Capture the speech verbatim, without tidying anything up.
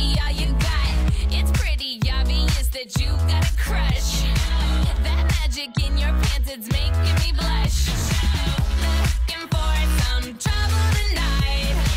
be all you got. It's pretty obvious that you got a crush. That magic in your pants, it's making me blush. Looking for some trouble tonight.